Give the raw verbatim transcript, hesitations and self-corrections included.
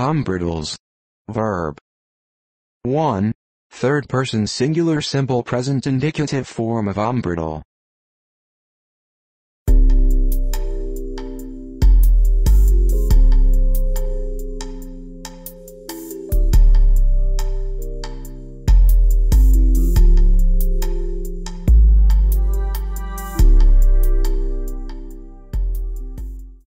Hombredules. Verb. one. Third person singular simple present indicative form of hombredule.